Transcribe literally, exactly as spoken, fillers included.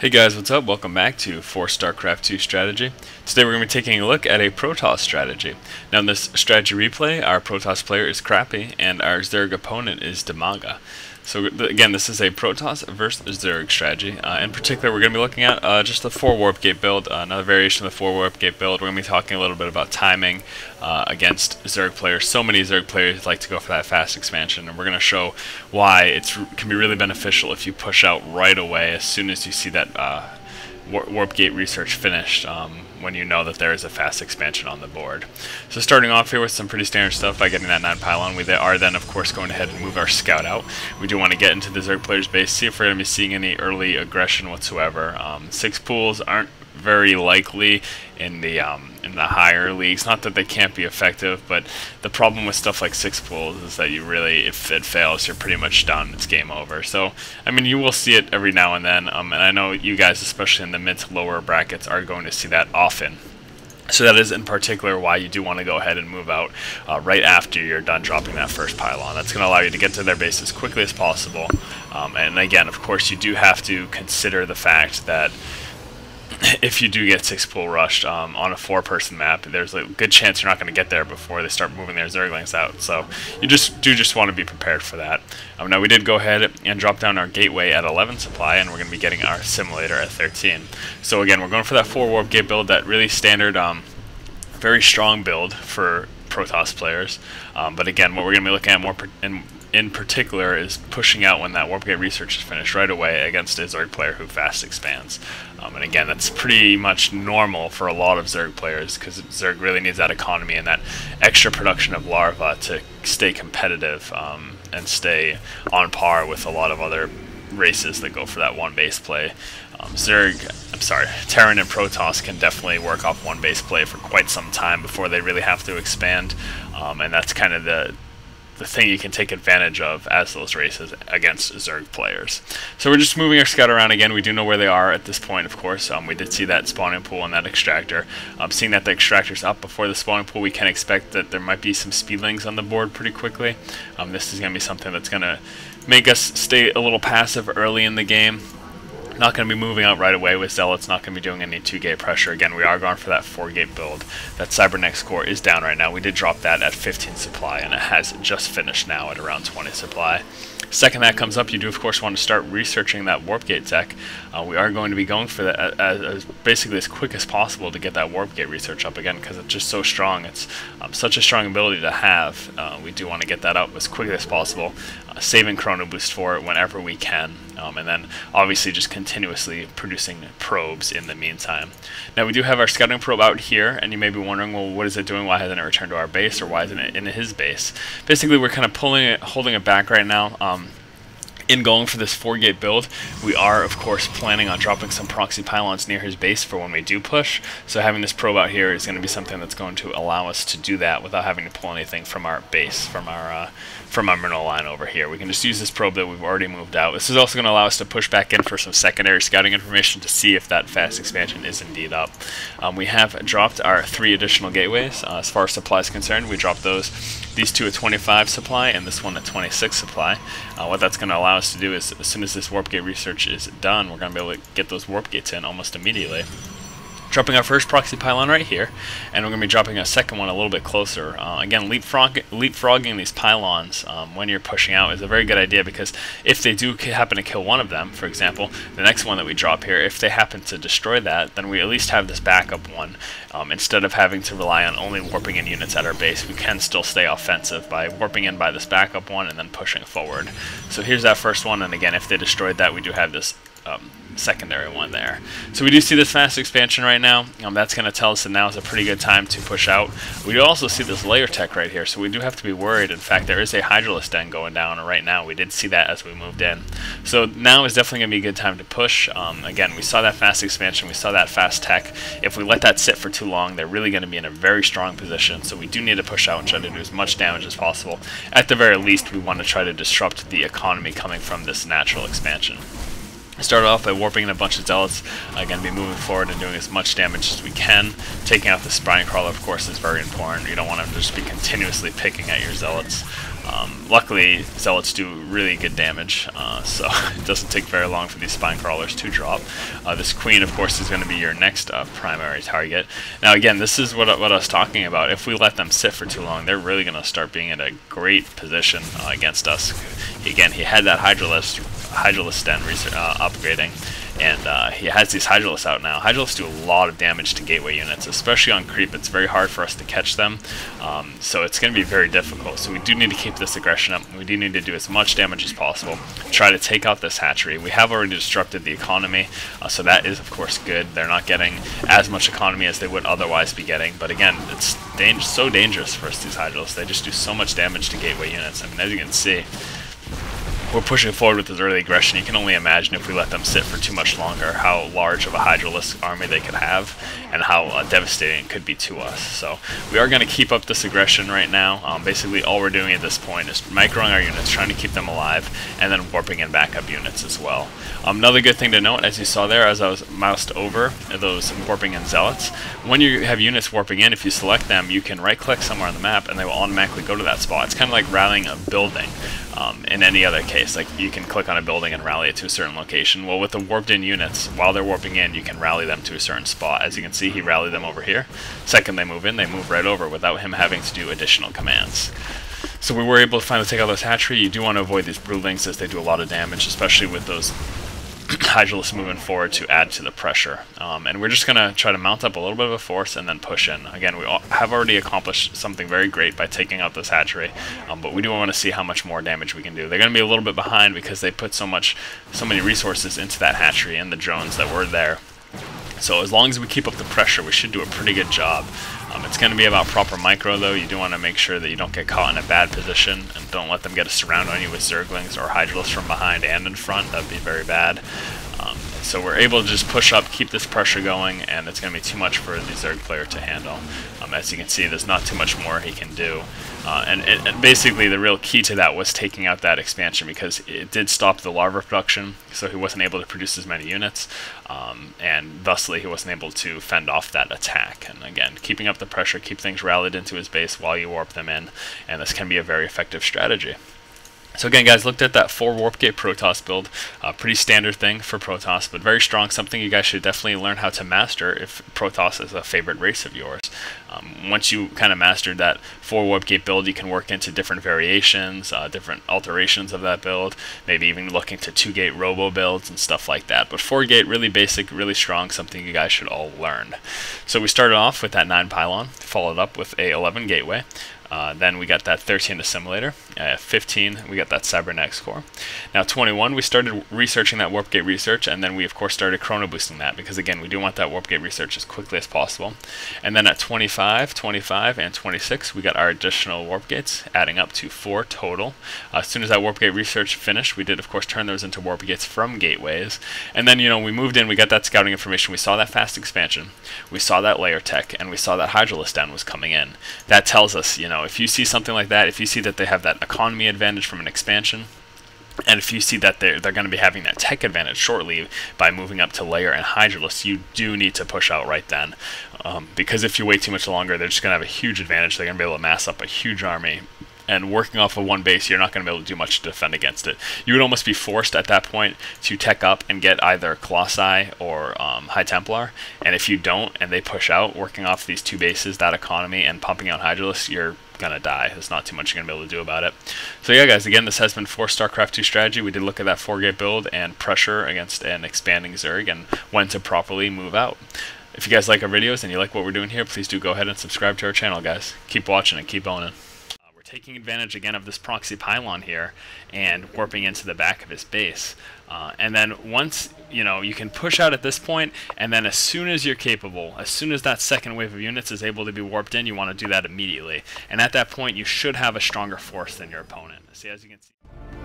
Hey guys, what's up? Welcome back to For StarCraft two Strategy. Today we're going to be taking a look at a Protoss strategy. Now in this strategy replay, our Protoss player is Crappy and our Zerg opponent is Damanga. So again, this is a Protoss versus Zerg strategy. Uh, in particular, we're going to be looking at uh, just the four Warp Gate build, uh, another variation of the four Warp Gate build. We're going to be talking a little bit about timing uh, against Zerg players. So many Zerg players like to go for that fast expansion, and we're going to show why it can be really beneficial if you push out right away as soon as you see that Uh, Warp Gate research finished um, when you know that there is a fast expansion on the board. So starting off here with some pretty standard stuff by getting that nine pylon, we are then of course going ahead and move our scout out. We do want to get into the Zerg player's base, see if we're going to be seeing any early aggression whatsoever. Um, six pools aren't very likely in the um, in the higher leagues. Not that they can't be effective, but the problem with stuff like six pools is that you really, if it fails, you're pretty much done. It's game over. So I mean, you will see it every now and then, um, and I know you guys, especially in the mid to lower brackets, are going to see that often. So that is in particular why you do want to go ahead and move out uh, right after you're done dropping that first pylon. That's going to allow you to get to their base as quickly as possible. Um, and again, of course, you do have to consider the fact that if you do get six pool rushed um, on a four-person map, there's a good chance you're not going to get there before they start moving their Zerglings out. So you just do just want to be prepared for that. Um, now we did go ahead and drop down our Gateway at eleven supply, and we're going to be getting our Assimilator at thirteen. So again, we're going for that four warp gate build, that really standard, um, very strong build for Protoss players. Um, but again, what we're going to be looking at more in in particular is pushing out when that Warp Gate research is finished right away against a Zerg player who fast expands. Um, and again, that's pretty much normal for a lot of Zerg players because Zerg really needs that economy and that extra production of larva to stay competitive um, and stay on par with a lot of other races that go for that one base play. Um, Zerg, I'm sorry, Terran and Protoss can definitely work off one base play for quite some time before they really have to expand, um, and that's kind of the the thing you can take advantage of as those races against Zerg players. So we're just moving our scout around again. We do know where they are at this point, of course. Um, we did see that spawning pool and that extractor. Um, seeing that the extractor's up before the spawning pool, we can expect that there might be some speedlings on the board pretty quickly. Um, this is going to be something that's going to make us stay a little passive early in the game. Not going to be moving out right away with zealots, not going to be doing any two-gate pressure. Again, we are going for that four-gate build. That Cybernetics Core is down right now. We did drop that at fifteen supply, and it has just finished now at around twenty supply. Second that comes up, you do of course want to start researching that warp gate tech. Uh, we are going to be going for that as, as basically as quick as possible to get that warp gate research up again because it's just so strong. It's um, such a strong ability to have. Uh, we do want to get that up as quickly as possible, uh, saving chrono boost for it whenever we can, um, and then obviously just continuously producing probes in the meantime. Now we do have our scouting probe out here, and you may be wondering, well, what is it doing? Why hasn't it returned to our base, or why isn't it in his base? Basically, we're kind of pulling it, holding it back right now. Um, In going for this four-gate build, we are, of course, planning on dropping some proxy pylons near his base for when we do push, so having this probe out here is going to be something that's going to allow us to do that without having to pull anything from our base, from our uh, from our mineral line over here. We can just use this probe that we've already moved out. This is also going to allow us to push back in for some secondary scouting information to see if that fast expansion is indeed up. Um, we have dropped our three additional gateways. Uh, as far as supply is concerned, we dropped those, these two at twenty-five supply and this one at twenty-six supply. Uh, what that's going to allow us to do is, as soon as this warp gate research is done, we're going to be able to get those warp gates in almost immediately. Dropping our first proxy pylon right here, and we're going to be dropping a second one a little bit closer. Uh, again, leapfrog, leapfrogging these pylons um, when you're pushing out is a very good idea because if they do happen to kill one of them, for example, the next one that we drop here, if they happen to destroy that, then we at least have this backup one. Um, instead of having to rely on only warping in units at our base, we can still stay offensive by warping in by this backup one and then pushing forward. So here's that first one, and again, if they destroyed that, we do have this Um, secondary one there. So we do see this fast expansion right now. Um, that's going to tell us that now is a pretty good time to push out. We do also see this layer tech right here, so we do have to be worried. In fact, there is a Hydralisk Den going down right now. We did see that as we moved in. So now is definitely going to be a good time to push. Um, again, we saw that fast expansion. We saw that fast tech. If we let that sit for too long, they're really going to be in a very strong position, so we do need to push out and try to do as much damage as possible. At the very least, we want to try to disrupt the economy coming from this natural expansion. I started off by warping in a bunch of zealots. I'm going to be moving forward and doing as much damage as we can. Taking out the spine crawler, of course, is very important. You don't want them to just be continuously picking at your zealots. Um, luckily, zealots do really good damage, uh, so it doesn't take very long for these spine crawlers to drop. Uh, this queen, of course, is going to be your next uh, primary target. Now, again, this is what, what I was talking about. If we let them sit for too long, they're really going to start being in a great position uh, against us. Again, he had that Hydralisk, Hydralisk Den uh, upgrading, and uh, he has these Hydralisks out now. Hydralisks do a lot of damage to gateway units, especially on creep. It's very hard for us to catch them, um, so it's going to be very difficult. So we do need to keep this aggression up. We do need to do as much damage as possible. Try to take out this hatchery. We have already disrupted the economy, uh, so that is, of course, good. They're not getting as much economy as they would otherwise be getting, but again, it's dang so dangerous for us, these Hydralisks. They just do so much damage to gateway units. I mean, as you can see, we're pushing forward with this early aggression. You can only imagine if we let them sit for too much longer how large of a Hydralisk army they could have and how uh, devastating it could be to us. So we are going to keep up this aggression right now. Um, basically all we're doing at this point is microing our units, trying to keep them alive, and then warping in backup units as well. Um, another good thing to note, as you saw there as I was moused over those warping in zealots, when you have units warping in, if you select them, you can right click somewhere on the map and they will automatically go to that spot. It's kind of like rallying a building. Um, in any other case, like you can click on a building and rally it to a certain location. Well, with the warped in units, while they're warping in, you can rally them to a certain spot. As you can see, he rallied them over here. Second they move in, they move right over without him having to do additional commands. So we were able to finally take out this hatchery. You do want to avoid these broodlings as they do a lot of damage, especially with those Hydralisk moving forward to add to the pressure. Um, and we're just going to try to mount up a little bit of a force and then push in. Again, we all have already accomplished something very great by taking out this hatchery, um, but we do want to see how much more damage we can do. They're going to be a little bit behind because they put so much, so many resources into that hatchery and the drones that were there. So as long as we keep up the pressure, we should do a pretty good job. Um, it's going to be about proper micro, though. You do want to make sure that you don't get caught in a bad position and don't let them get a surround on you with Zerglings or Hydralisks from behind and in front. That would be very bad. Um, so we're able to just push up, keep this pressure going, and it's going to be too much for the Zerg player to handle. Um, as you can see, there's not too much more he can do. Uh, and, it, and basically the real key to that was taking out that expansion because it did stop the larva production, so he wasn't able to produce as many units, um, and thusly he wasn't able to fend off that attack. And again, keeping up the pressure, keep things rallied into his base while you warp them in, and this can be a very effective strategy. So again, guys, looked at that four Warp Gate Protoss build, uh, pretty standard thing for Protoss, but very strong, something you guys should definitely learn how to master if Protoss is a favorite race of yours. Um, once you kind of mastered that four Warp Gate build, you can work into different variations, uh, different alterations of that build, maybe even looking to two Gate Robo builds and stuff like that. But four Gate, really basic, really strong, something you guys should all learn. So we started off with that nine Pylon, followed up with a eleven Gateway. Uh, then we got that thirteen Assimilator, uh, fifteen we got that Cybernetics Core. Now twenty-one, we started researching that Warp Gate research, and then we of course started chrono boosting that because again we do want that Warp Gate research as quickly as possible. And then at twenty-five, twenty-five, and twenty-six we got our additional Warp Gates, adding up to four total. Uh, as soon as that Warp Gate research finished, we did of course turn those into Warp Gates from gateways. And then you know we moved in, we got that scouting information, we saw that fast expansion, we saw that Lair tech, and we saw that Hydralisk Den was coming in. That tells us, you know, if you see something like that, if you see that they have that economy advantage from an expansion, and if you see that they're, they're going to be having that tech advantage shortly by moving up to Lair and Hydralisk, you do need to push out right then. Um, because if you wait too much longer, they're just going to have a huge advantage. They're going to be able to mass up a huge army. And working off of one base, you're not going to be able to do much to defend against it. You would almost be forced at that point to tech up and get either Colossi or um, High Templar. And if you don't, and they push out, working off these two bases, that economy, and pumping out Hydralisk, you're going to die. There's not too much you're going to be able to do about it. So yeah, guys, again, this has been for StarCraft two strategy. We did look at that four-gate build and pressure against an expanding Zerg and when to properly move out. If you guys like our videos and you like what we're doing here, please do go ahead and subscribe to our channel, guys. Keep watching and keep owning. Taking advantage again of this proxy pylon here and warping into the back of his base. Uh, and then once, you know, you can push out at this point, and then as soon as you're capable, as soon as that second wave of units is able to be warped in, you want to do that immediately. And at that point, you should have a stronger force than your opponent. See, as you can see...